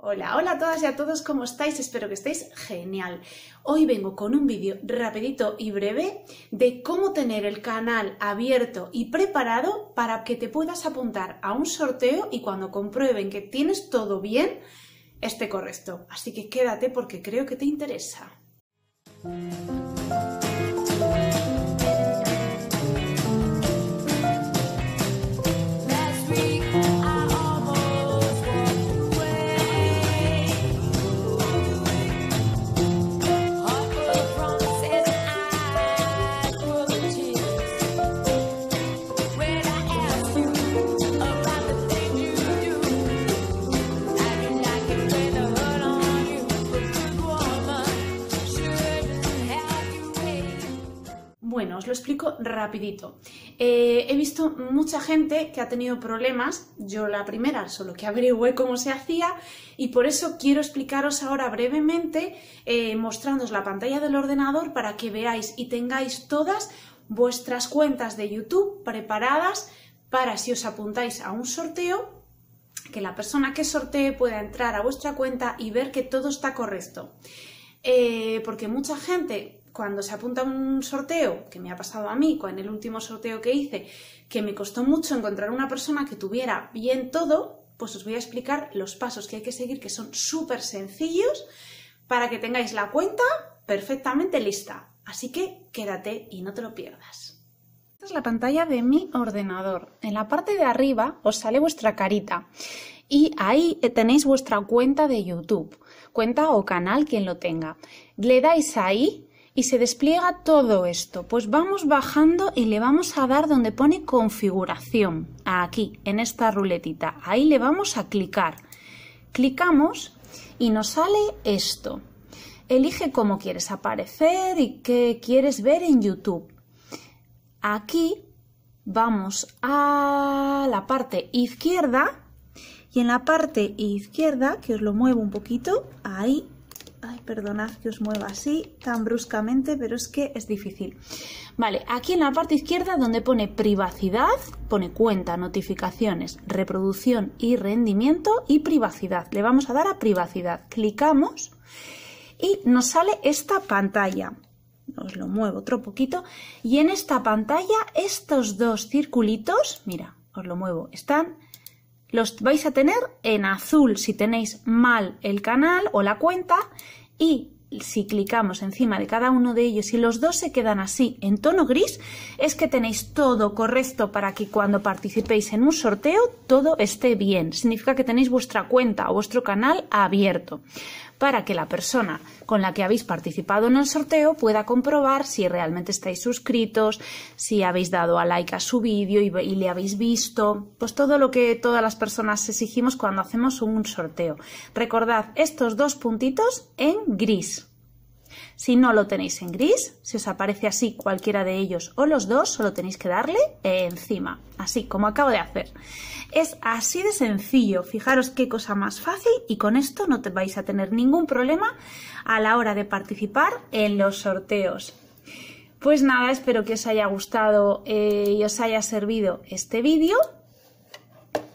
Hola, hola a todas y a todos, ¿cómo estáis? Espero que estéis genial. Hoy vengo con un vídeo rapidito y breve de cómo tener el canal abierto y preparado para que te puedas apuntar a un sorteo y cuando comprueben que tienes todo bien, esté correcto. Así que quédate porque creo que te interesa. Bueno, os lo explico rapidito. He visto mucha gente que ha tenido problemas, yo la primera, solo que averigüé cómo se hacía y por eso quiero explicaros ahora brevemente mostrándoos la pantalla del ordenador para que veáis y tengáis todas vuestras cuentas de YouTube preparadas para si os apuntáis a un sorteo, que la persona que sortee pueda entrar a vuestra cuenta y ver que todo está correcto. Porque mucha gente, cuando se apunta a un sorteo, que me ha pasado a mí en el último sorteo que hice, que me costó mucho encontrar una persona que tuviera bien todo, pues os voy a explicar los pasos que hay que seguir, que son súper sencillos, para que tengáis la cuenta perfectamente lista. Así que quédate y no te lo pierdas. Esta es la pantalla de mi ordenador. En la parte de arriba os sale vuestra carita y ahí tenéis vuestra cuenta de YouTube, cuenta o canal, quien lo tenga. Le dais ahí y se despliega todo esto. Pues vamos bajando y le vamos a dar donde pone configuración, aquí, en esta ruletita. Ahí le vamos a clicar. Clicamos y nos sale esto. Elige cómo quieres aparecer y qué quieres ver en YouTube. Aquí vamos a la parte izquierda y en la parte izquierda, que os lo muevo un poquito, ahí. Ay, perdonad que os mueva así tan bruscamente, pero es que es difícil. Vale, aquí en la parte izquierda donde pone privacidad, pone cuenta, notificaciones, reproducción y rendimiento y privacidad. Le vamos a dar a privacidad. Clicamos y nos sale esta pantalla. Os lo muevo otro poquito. Y en esta pantalla estos dos circulitos, mira, os lo muevo, están... Los vais a tener en azul si tenéis mal el canal o la cuenta y si clicamos encima de cada uno de ellos y los dos se quedan así en tono gris, es que tenéis todo correcto para que cuando participéis en un sorteo todo esté bien. Significa que tenéis vuestra cuenta o vuestro canal abierto para que la persona con la que habéis participado en el sorteo pueda comprobar si realmente estáis suscritos, si habéis dado a like a su vídeo y le habéis visto, pues todo lo que todas las personas exigimos cuando hacemos un sorteo. Recordad estos dos puntitos en gris. Si no lo tenéis en gris, si os aparece así cualquiera de ellos o los dos, solo tenéis que darle encima, así como acabo de hacer. Es así de sencillo, fijaros qué cosa más fácil y con esto no vais a tener ningún problema a la hora de participar en los sorteos. Pues nada, espero que os haya gustado y os haya servido este vídeo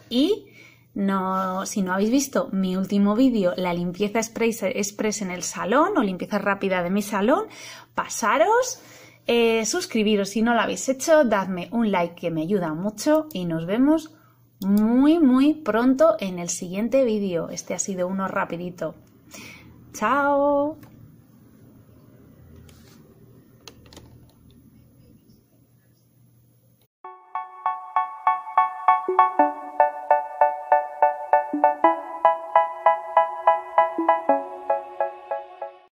y... No, si no habéis visto mi último vídeo, la limpieza express en el salón o limpieza rápida de mi salón, pasaros, suscribiros si no lo habéis hecho, dadme un like que me ayuda mucho y nos vemos muy pronto en el siguiente vídeo. Este ha sido uno rapidito. ¡Chao!